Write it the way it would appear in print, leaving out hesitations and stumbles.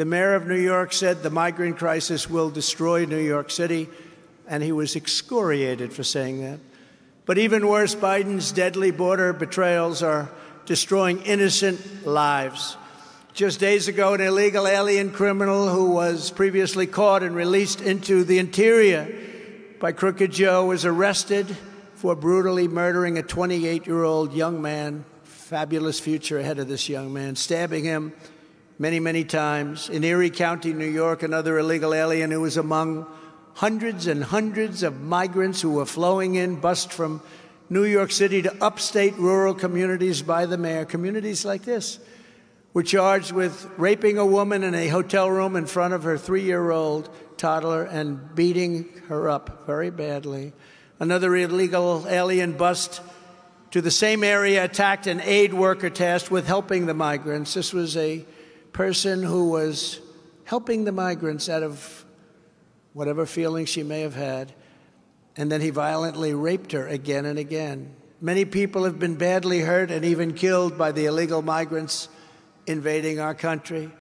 The mayor of New York said the migrant crisis will destroy New York City, and he was excoriated for saying that. But even worse, Biden's deadly border betrayals are destroying innocent lives. Just days ago, an illegal alien criminal who was previously caught and released into the interior by Crooked Joe was arrested for brutally murdering a 28-year-old young man. Fabulous future ahead of this young man, stabbing him many times. In Erie County, New York, another illegal alien who was among hundreds and hundreds of migrants who were flowing in, bused from New York City to upstate rural communities by the mayor. Communities like this were charged with raping a woman in a hotel room in front of her 3-year-old toddler and beating her up very badly. Another illegal alien bust to the same area attacked an aid worker tasked with helping the migrants. This was a person who was helping the migrants out of whatever feelings she may have had, and then he violently raped her again and again. Many people have been badly hurt and even killed by the illegal migrants invading our country.